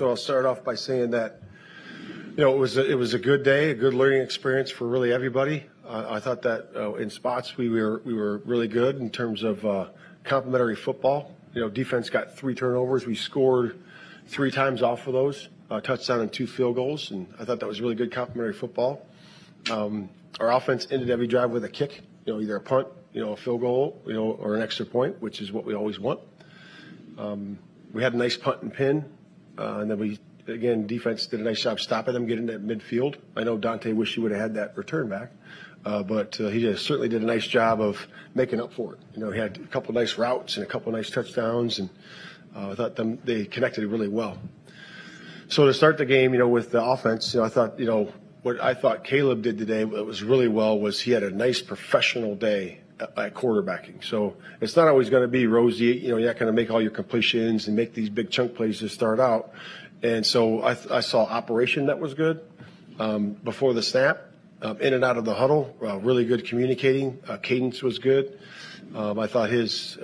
So I'll start off by saying that, you know, it was a good day, a good learning experience for really everybody. I thought that in spots we were really good in terms of complimentary football. You know, defense got 3 turnovers. We scored 3 times off of those, a touchdown and 2 field goals, and I thought that was really good complimentary football. Our offense ended every drive with a kick, you know, either a punt, you know, a field goal, you know, or an extra point, which is what we always want. We had a nice punt and pin, and then again, defense did a nice job stopping them, getting at midfield. I know Dante wished he would have had that return back, but he just certainly did a nice job of making up for it. You know, he had a couple of nice routes and a couple of nice touchdowns, and I thought they connected really well. So to start the game, you know, with the offense, you know, I thought, you know, what I thought Caleb did today that was really well was he had a nice professional day at quarterbacking. So it's not always going to be rosy. You know, you're not going to make all your completions and make these big chunk plays to start out. And so I saw operation that was good before the snap, in and out of the huddle, really good communicating. Cadence was good. I thought his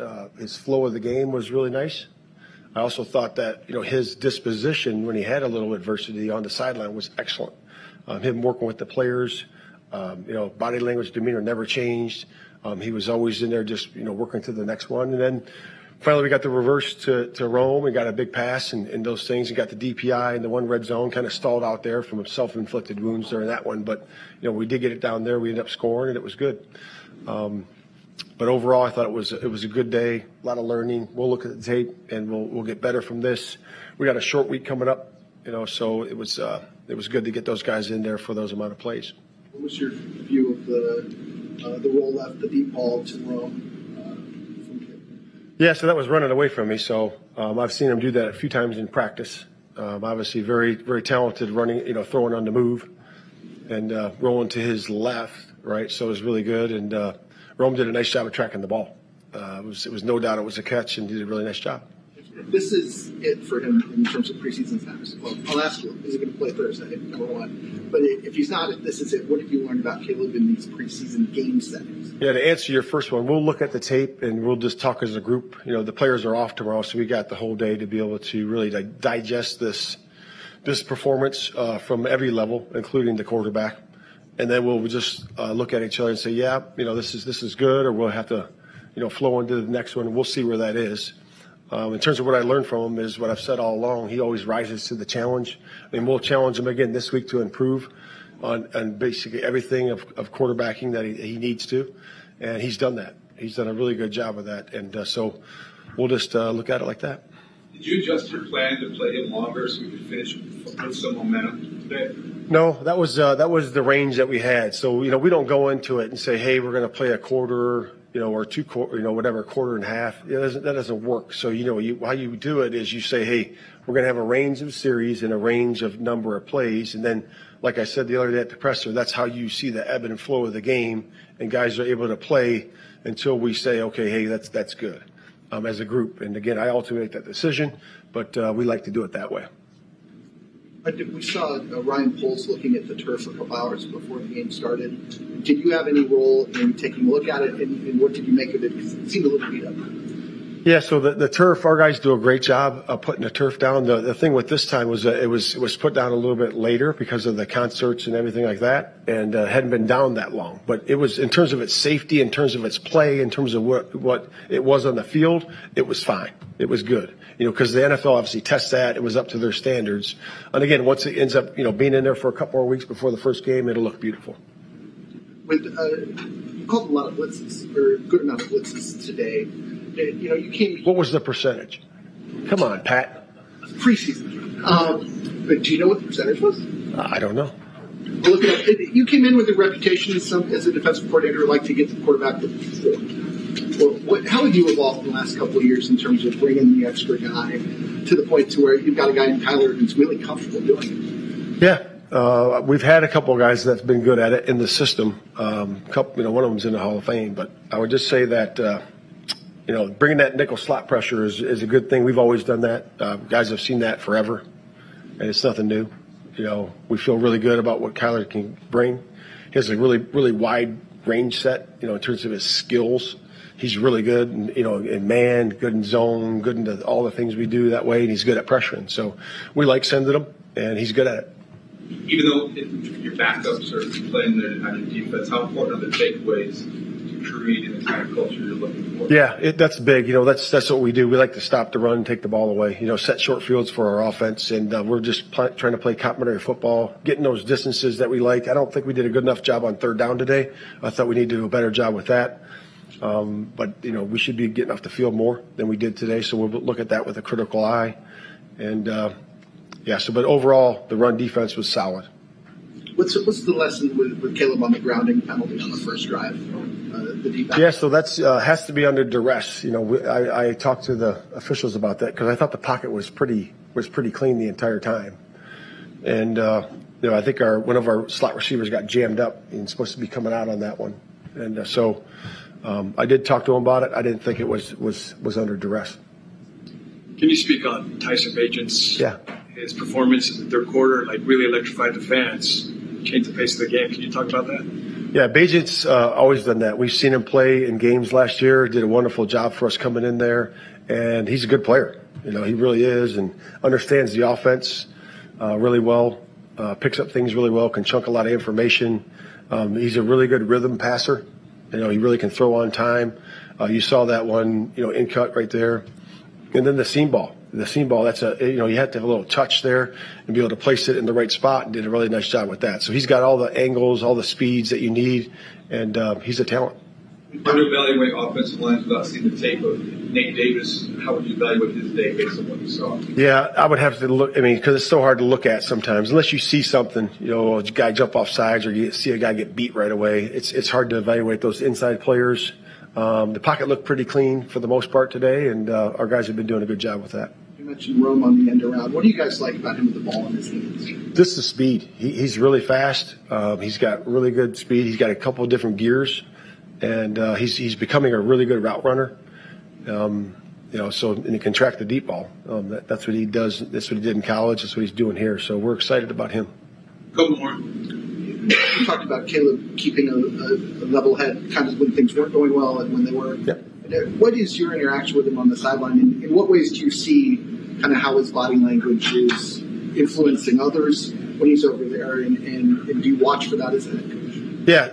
flow of the game was really nice. I also thought that, you know, his disposition when he had a little adversity on the sideline was excellent. Him working with the players, you know, body language, demeanor never changed. He was always in there just, you know, working to the next one. And then finally we got the reverse to Rome. We got a big pass and those things. We got the DPI and the one red zone kind of stalled out there from self-inflicted wounds during that one. But, you know, we did get it down there. We ended up scoring, and it was good. But overall, I thought it was a good day, a lot of learning. We'll look at the tape, and we'll get better from this. We got a short week coming up, you know, so it was good to get those guys in there for those amount of plays. What was your view of the roll left, the deep ball to Rome? Yeah, so that was running away from me. So I've seen him do that a few times in practice. Obviously, very, very talented running, you know, throwing on the move, and rolling to his left, right. So it was really good, and Rome did a nice job of tracking the ball. It was no doubt it was a catch, and he did a really nice job. This is it for him in terms of preseason snaps. Well, I'll ask you, is he going to play Thursday, number one? But if he's not, if this is it, what have you learned about Caleb in these preseason game settings? Yeah, to answer your first one, we'll look at the tape, and we'll just talk as a group. You know, the players are off tomorrow, so we got the whole day to be able to really digest this performance from every level, including the quarterback. And then we'll just look at each other and say, yeah, you know, this is good, or we'll have to, you know, flow into the next one, and we'll see where that is. In terms of what I learned from him is what I've said all along. He always rises to the challenge. I mean, we'll challenge him again this week to improve on basically everything of quarterbacking that he needs to, and he's done that. He's done a really good job of that, and so we'll just look at it like that. Did you adjust your plan to play him longer so you could finish with some momentum today? No, that was the range that we had. So, you know, we don't go into it and say, hey, we're going to play a quarter, you know, or 2 quarter, you know, whatever, quarter and a half. You know, that doesn't work. So, you know, how you do it is you say, hey, we're going to have a range of series and a range of number of plays. And then, like I said the other day at the presser, that's how you see the ebb and flow of the game, and guys are able to play until we say, okay, hey, that's good as a group. And, again, I ultimately make that decision, but we like to do it that way. We saw Ryan Poles looking at the turf a couple hours before the game started. Did you have any role in taking a look at it, and what did you make of it? Because it seemed a little beat up. Yeah, so the turf, our guys do a great job of putting the turf down. The thing with this time was it was put down a little bit later because of the concerts and everything like that, and hadn't been down that long. But it was, in terms of its safety, in terms of its play, in terms of what it was on the field, it was fine. It was good. You know, because the NFL obviously tests that. It was up to their standards. And again, once it ends up, you know, being in there for a couple more weeks before the first game, it'll look beautiful. You called a lot of blitzes, or a good amount of blitzes today. You know, you came. What was the percentage? Come on, Pat. Preseason. But do you know what the percentage was? I don't know. Well, look it up. You came in with a reputation as a defensive coordinator, like to get the quarterback to perform. Well, how have you evolved in the last couple of years in terms of bringing the extra guy to the point to where you've got a guy in Kyler who's really comfortable doing it? Yeah, we've had a couple of guys that's been good at it in the system. You know, one of them's in the Hall of Fame, but I would just say that you know, bringing that nickel slot pressure is a good thing. We've always done that. Guys have seen that forever, and it's nothing new. You know, we feel really good about what Kyler can bring. He has a really, really wide range set. You know, in terms of his skills. he's really good, and, you know, in man, good in zone, good in all the things we do that way, and he's good at pressuring. So we like sending him, and he's good at it. Even though your backups are playing on your defense, how important are the takeaways to creating the kind of culture you're looking for? Yeah, that's big. You know, that's what we do. We like to stop the run, take the ball away, you know, set short fields for our offense, and we're just trying to play complementary football, getting those distances that we like. I don't think we did a good enough job on third down today. I thought we needed to do a better job with that. But, you know, we should be getting off the field more than we did today, so we'll look at that with a critical eye. And, yeah, so but overall, the run defense was solid. What's the lesson with Caleb on the grounding penalty on the first drive? The defense? Yeah, so that's has to be under duress. You know, I talked to the officials about that because I thought the pocket was pretty clean the entire time, and you know, I think one of our slot receivers got jammed up and supposed to be coming out on that one, and so I did talk to him about it. I didn't think it was under duress. Can you speak on Tyson Bagent's? Yeah. His performance in the third quarter, like, really electrified the fans, changed the pace of the game. Can you talk about that? Yeah, Bagent's always done that. We've seen him play in games last year, did a wonderful job for us coming in there, and he's a good player. You know, he really is, and understands the offense really well, picks up things really well, can chunk a lot of information. He's a really good rhythm passer. You know, he really can throw on time. You saw that one, you know, in cut right there. And then the seam ball. The seam ball, that's a, you know, you have to have a little touch there and be able to place it in the right spot, and did a really nice job with that. So he's got all the angles, all the speeds that you need, and he's a talent. How do you evaluate offensive lines without seeing the tape of Nate Davis? How would you evaluate his day based on what you saw? Yeah, I would have to look, I mean, because it's so hard to look at sometimes. Unless you see something, you know, a guy jump off sides or you see a guy get beat right away, it's hard to evaluate those inside players. The pocket looked pretty clean for the most part today, and our guys have been doing a good job with that. You mentioned Rome on the end around. What do you guys like about him with the ball in his hands? Just the speed. He's really fast. He's got really good speed. He's got a couple of different gears, and he's becoming a really good route runner. You know, so, and he can track the deep ball. That's what he does. That's what he did in college. That's what he's doing here. So we're excited about him. Couple more. You talked about Caleb keeping a level head kind of when things weren't going well and when they were. Yep. What is your interaction with him on the sideline? And in what ways do you see kind of how his body language is influencing others when he's over there? And do you watch for that as a head coach?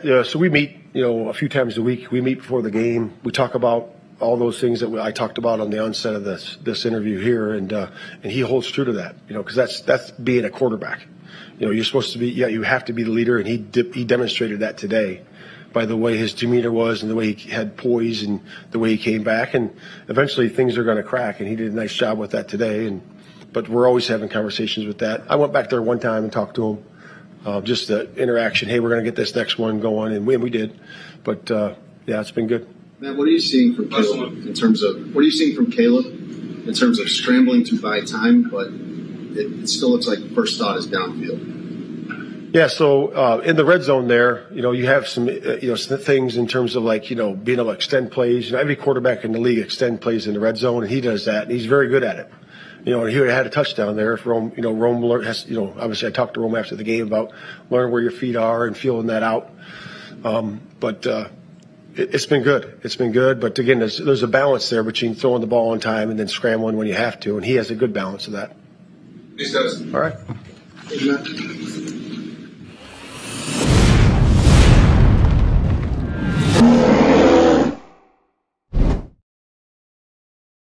Yeah, so we meet, you know, a few times a week. We meet before the game. We talk about all those things that I talked about on the onset of this interview here, and he holds true to that, you know, because that's being a quarterback. You know, you're supposed to be, yeah, you have to be the leader, and he demonstrated that today by the way his demeanor was and the way he had poise and the way he came back, and eventually things are going to crack, and he did a nice job with that today, but we're always having conversations with that. I went back there one time and talked to him, just the interaction, hey, we're going to get this next one going, and we did, but yeah, it's been good. Matt, what are you seeing from Caleb in terms of scrambling to buy time, but it still looks like the first thought is downfield? Yeah, so in the red zone there, you know, you have some some things in terms of, like, you know, being able to extend plays. You know, every quarterback in the league extend plays in the red zone, and he does that, and he's very good at it. You know, and he would have had a touchdown there if Rome, you know, obviously I talked to Rome after the game about learning where your feet are and feeling that out, It's been good. It's been good. But, again, there's a balance there between throwing the ball on time and then scrambling when you have to, and he has a good balance of that. He does. All right.